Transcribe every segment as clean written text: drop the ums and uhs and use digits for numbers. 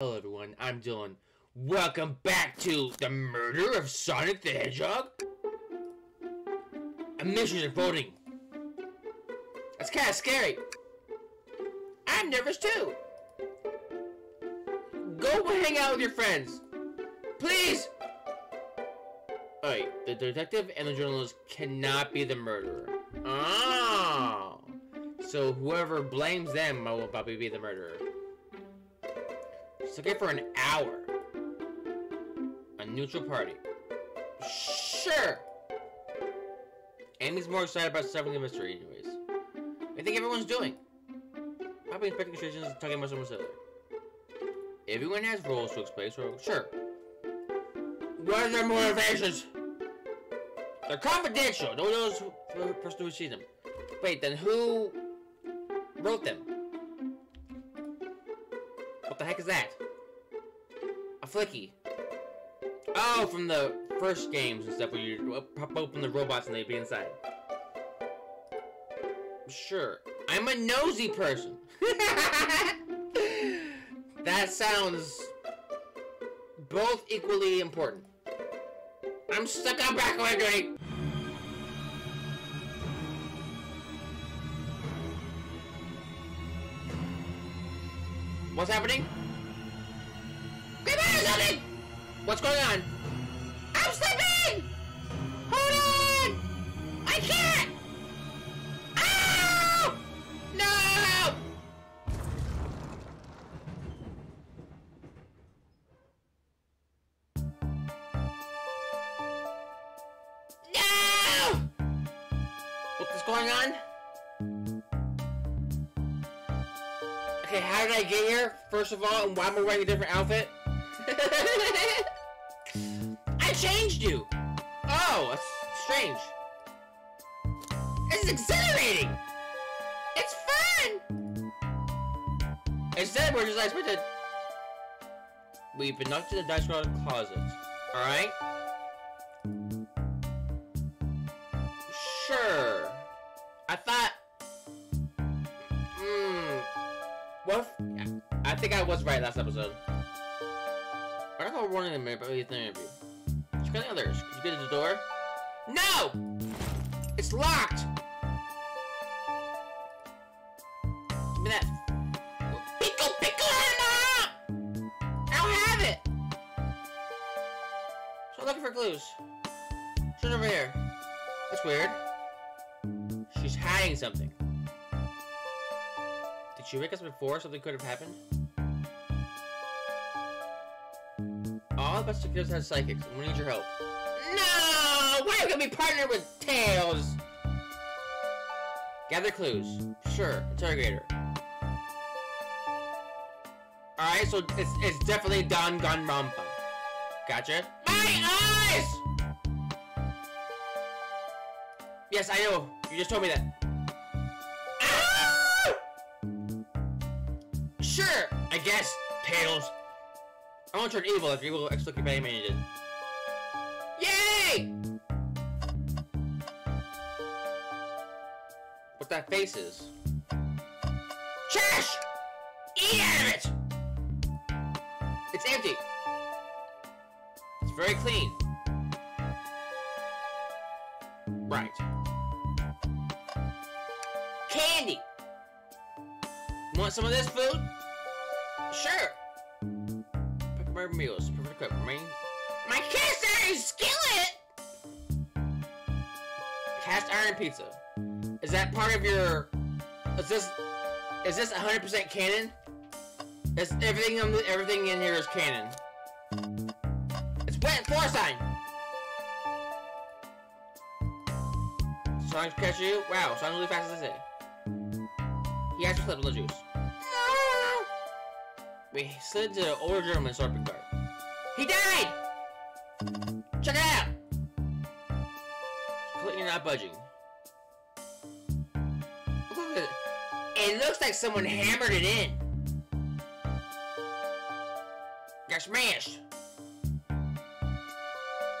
Hello everyone, I'm Dylan. Welcome back to The Murder of Sonic the Hedgehog. Emissions are floating. That's kind of scary. I'm nervous too. Go hang out with your friends. Please! Alright, the detective and the journalist cannot be the murderer. Oh! So whoever blames them will probably be the murderer. It's okay for an hour. A neutral party. Sure! Amy's more excited about solving the mystery anyways. I think everyone's doing. Probably inspecting stations and talking about someone's other. Everyone has roles to explain, so sure. What are their motivations? They're confidential. No one knows the person who sees them. Wait, then who wrote them? What the heck is that? A Flicky. Oh, from the first games and stuff where you pop open the robots and they'd be inside. Sure. I'm a nosy person. That sounds both equally important. I'm stuck on backward right. What's happening? What's going on? I'm slipping! Hold on! I can't! Ow! No! No! What's going on? Okay, how did I get here? First of all, and why am I wearing a different outfit? I changed you! Oh, that's strange. This is exhilarating! It's fun! Instead, we're just like expected. We've been knocked to the dice roll closet, alright? Sure. I thought... I think I was right last episode. I got called warning in a minute, but we did an interview. Check out the others. Could you get to the door? No! It's locked! Give me that. Pickle, pickle! I don't have it! So I'm looking for clues. She's over here. That's weird. She's hiding something. Did she wake us before something could have happened? All of us securities have psychics, and we need your help. No! Why are we gonna be partnered with Tails? Gather clues. Sure, interrogator. Alright, so it's definitely Danganronpa. Gotcha. My eyes! Yes, I know. You just told me that. Ah! Sure, I guess, Tails. I won't turn evil if you will explicate by Amy did. Yay! What that face is. Trash! Eat out of it! It's empty. It's very clean. Right. Candy! Want some of this food? Sure. Meals, perfect equipment. My cast iron skillet! Cast iron pizza. Is that part of your... Is this 100% canon? Is everything in here is canon. It's wet floor sign! Sonic's catch you? Wow, Sonic's really fast as I say. He has to clip the juice. We slid to the older gentleman's shopping cart. He died! Check it out! Clearly not budging. It looks like someone hammered it in. Got smashed.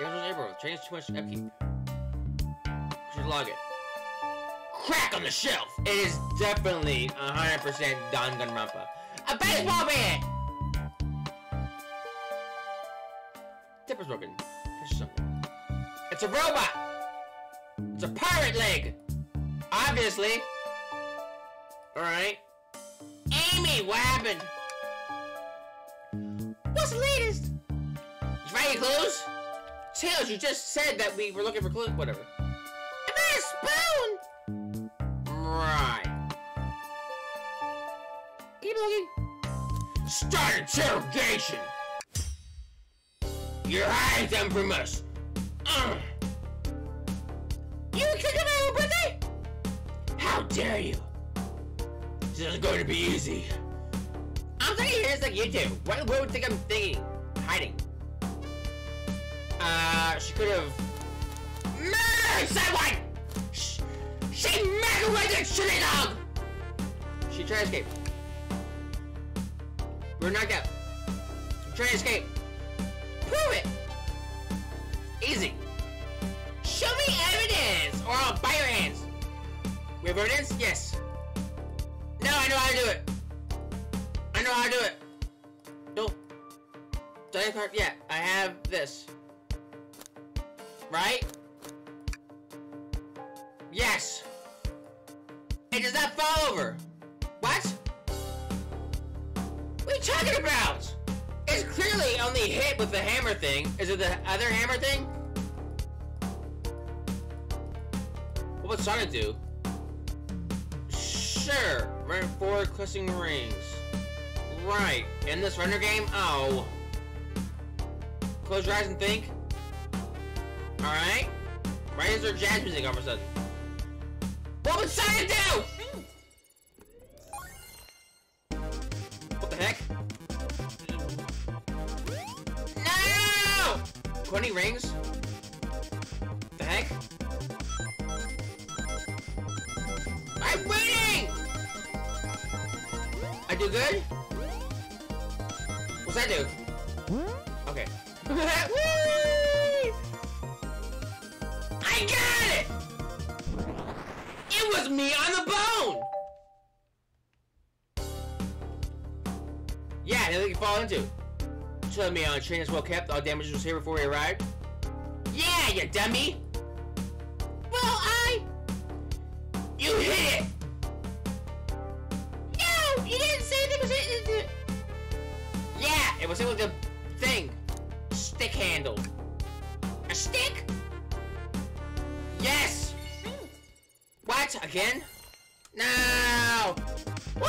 It was neighborhood. Changed too much upkeep. Should log it. Crack on the shelf! It is definitely 100% Danganronpa. A baseball bat! Tip is broken. Touch something. It's a robot! It's a pirate leg! Obviously. Alright. Amy, what happened? What's the latest? Did you find any clues? Tails, you just said that we were looking for clues. Whatever. I found a spoon! Right. Keep looking. Start interrogation! You hide them from us! You kicked him out of birthday? How dare you! This isn't going to be easy. I'm thinking here's like you do. What would you think I'm thinking? Hiding. She could have murdered someone! She murdered that shitty dog! She tried to escape. We're knocked out. She tried to escape. Prove it! Easy. Show me evidence, or I'll bite your hands. We have evidence? Yes. No, I know how to do it. I know how to do it. Don't. Do I have a card? Yeah, I have this. Right? Yes. It does not fall over. What? What are you talking about? It's clearly only hit with the hammer thing. Is it the other hammer thing? What would Sonic do? Sure. Run forward, clutching rings. Right. In this runner game? Oh. Close your eyes and think. Alright. Why is there jazz music all of a sudden? What would Sonic do? What the heck? 20 rings? The heck? I'm winning! I do good? What's that do? Okay. Whee! I got it! It was me on the bone! Yeah, they can fall into. Tell me our train is well kept, all damage was here before we arrived. Yeah, you dummy! Well, you hit it! No! You didn't say it was hit. Yeah, it was hit with the thing. Stick handle. A stick? Yes! What? Again? No! Woo!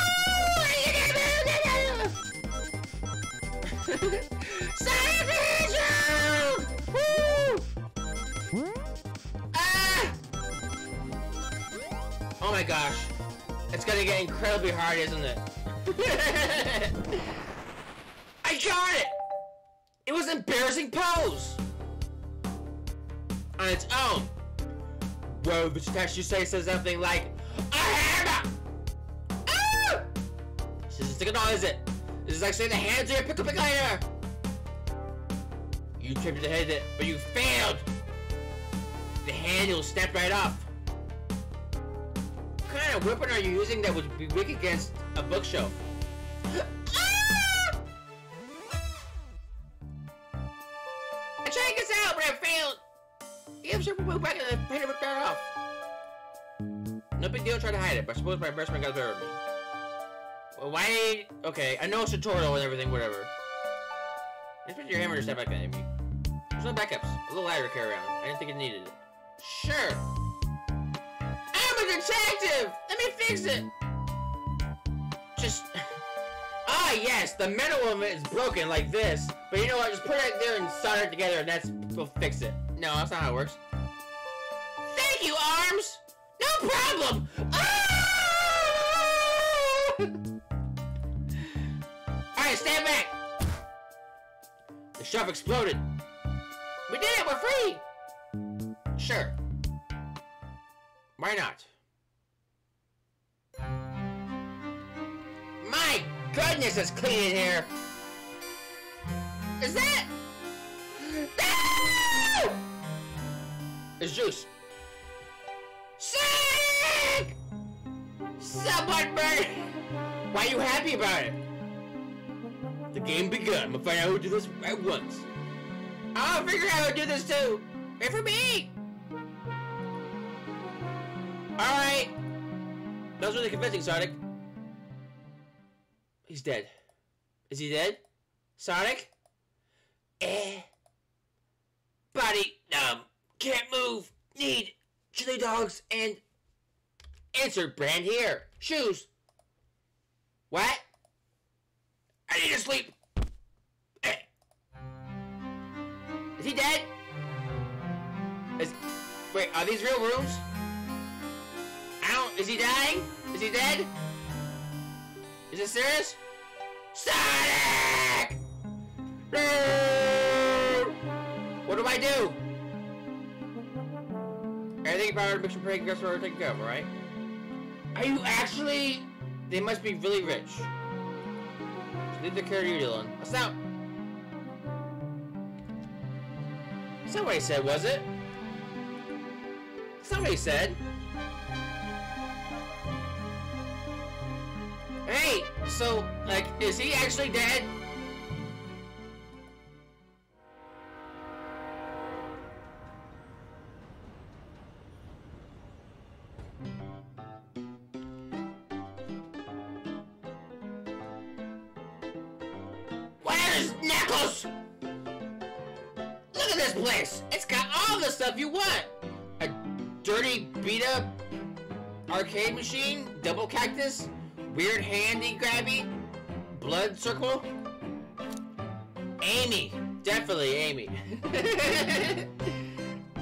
Sonic the Hedgehog! Woo! Ah! Oh my gosh. It's gonna get incredibly hard, isn't it? I got it! It was an embarrassing pose! On its own. Whoa, the text you say says something like, a hammer! Ah! It's just like, no, is it? This is like saying the hands are your pickle liner. You tripped your head, but you failed. The handle snapped right off. What kind of weapon are you using that would be weak against a bookshelf? Ah! I tried this out, but I failed. Yeah, I'm sure we went back and the painter ripped that off. No big deal, try to hide it, but I suppose my best friend got better at me. Why? Okay, I know it's a tutorial and everything, whatever. Just put your hammer to step back at Amy. There's no backups. A little ladder to carry around. I didn't think it needed it. Sure. I'm a detective! Let me fix it! Just... Ah, yes, the metal of it is broken like this. But you know what? Just put it there and solder it together and we'll fix it. No, that's not how it works. Thank you, arms! No problem! Ah! Alright, stand back! The shove exploded. We did it! We're free! Sure. Why not? My goodness, it's clean in here! Is that... No! It's juice. Sick! Someone burned! Why are you happy about it? The game begun. I'm gonna find out who did this at once. I'll figure out how to do this too. Wait for me. All right. That was really convincing, Sonic. He's dead. Is he dead? Sonic? Body numb. Can't move. Need chili dogs and answer brand here. Shoes. What? I need to sleep. Is he dead? Wait, are these real rooms? Is he dying? Is he dead? Is it serious? Sonic! No! What do I do? Everything powered, mixture, break, grab, or take cover, right? Are you actually? They must be really rich. So leave the care to you, Dylan. That's not what he said, was it? That's not what he said. Hey, so, like, is he actually dead? Where's Knuckles? Look at this place. It's got all the stuff you want. A dirty, beat-up arcade machine, double cactus. Weird handy grabby blood circle. Amy, definitely Amy.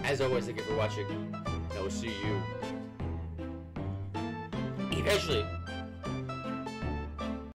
As always, thank you for watching. I will see you eventually.